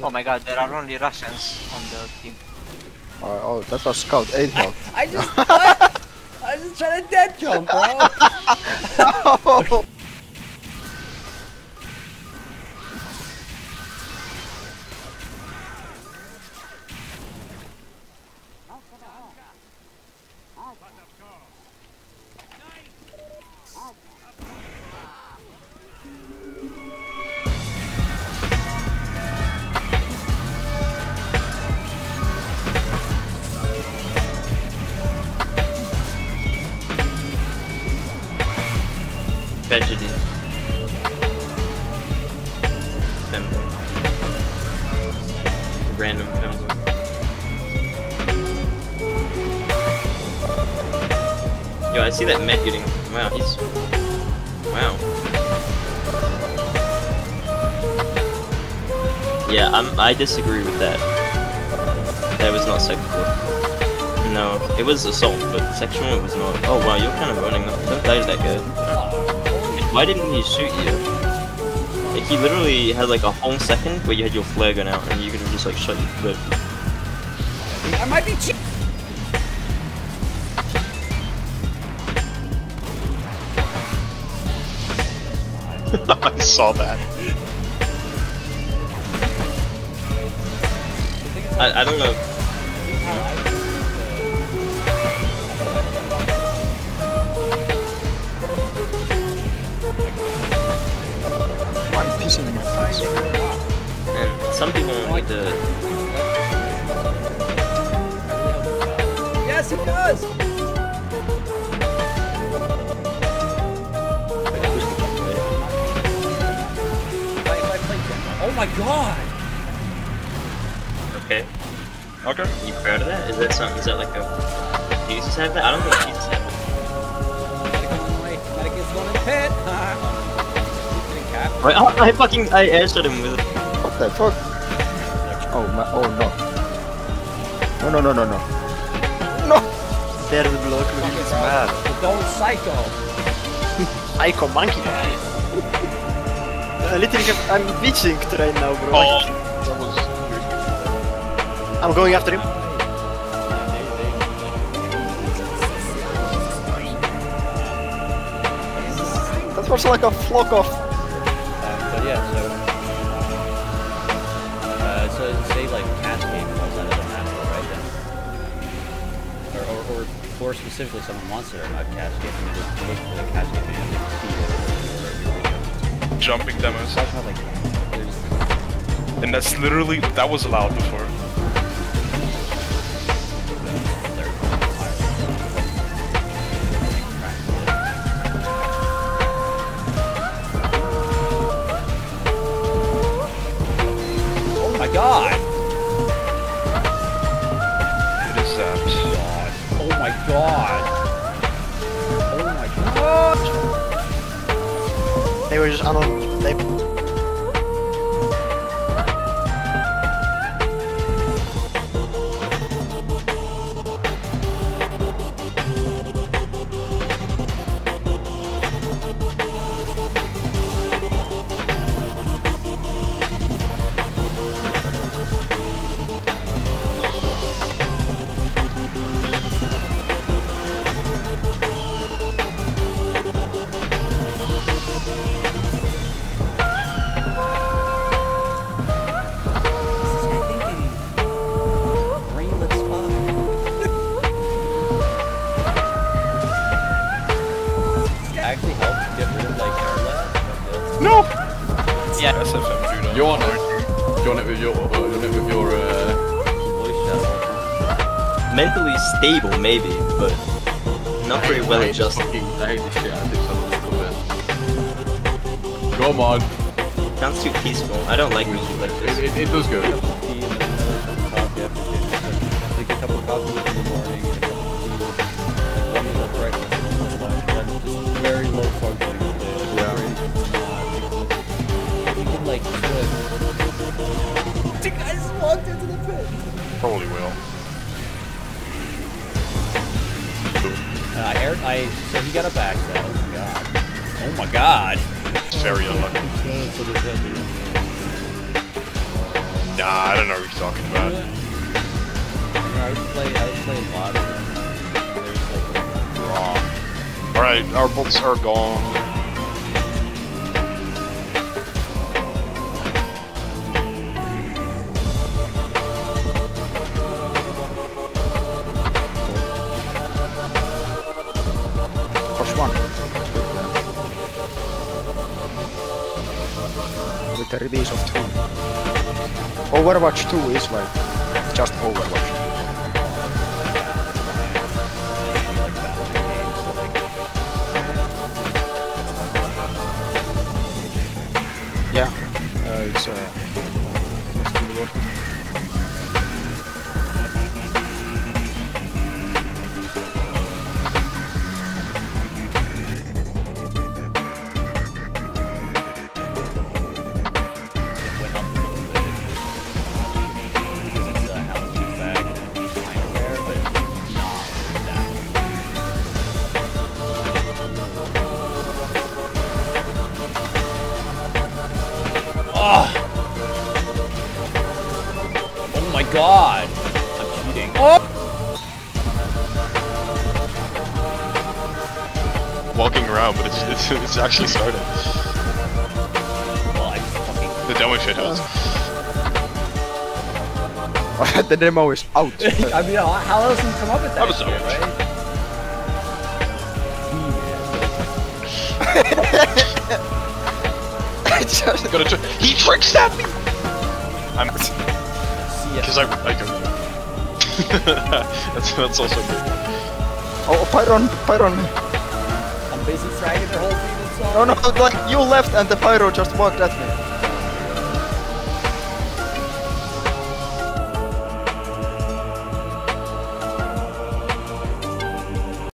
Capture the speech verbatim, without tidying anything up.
Oh my god, there are only Russians on the team. Oh, oh that's a scout, eight health. I, I just I, I just tried a dead jump, bro. No. Tragedy. Random. Random film. Yo, I see that Matt getting. Wow, he's. Wow. Yeah, I'm. I disagree with that. That was not sexual. No, it was assault, but sexual it was not. Oh wow, you're kind of running up. Don't play that good. Why didn't he shoot you? Like, he literally had like a whole second where you had your flare gun out and you could have just like shot your clip. I might be cheap! I saw that. I, I don't know. And some people don't like the. Yes, he does. Oh my god. Okay. Okay. Are you proud of that? Is that something? Is that like a? Do you just have that? I don't think you just have that. Like it's going to hit. Right, oh, I fucking I airshot him with it. What the fuck? Oh my, oh no. No, no, no, no, no. No! There is a block with his mad. Don't psycho! Psycho monkey guy! I literally have, I'm bitching right now, bro. Oh. That was weird. I'm going after him. That was like a flock of. Yeah, so, uh, so say like cascade comes out of the natural right then, or, or, or, or specifically someone wants it or not cascade, and just look for the cascade and they see it. Jumping demos. And that's literally, that was allowed before. God! It is that. God. Oh my god! Oh my god! They were just on a. They. No! Yeah. S F M, you're on it. You're on it with your, uh, you're on it with your, uh... mentally stable, maybe, but not very well adjusted. I hate this shit, I think someone's coming. Come on. Sounds too peaceful. I don't like music like this. It, it, it does go. Very low functioning. Like, good. Dude, I just walked into the pit! Probably will. Uh, Eric, I, so he got a back though. Oh my god. Oh my god! Very unlucky. Nah, I don't know what you're talking about. I would play, I would play a lot of them. There's like raw. Alright, our bolts are gone. First one. With the release of two. Overwatch two is like just Overwatch. Yeah, uh, it's uh, still working. Oh my god! I'm cheating. Oh! Walking around, but it's it's, it's actually started. Well, I fucking... The demo shit hurts. The demo is out. I mean, how else can you come up with that? I'm so shit, right? Gotta tr he tricks at me! I'm... Because I... I don't know. that's, that's also good. Oh, Pyron! Pyron! I'm basically fragging the whole thing. No, no, like, you left and the Pyro just walked at me.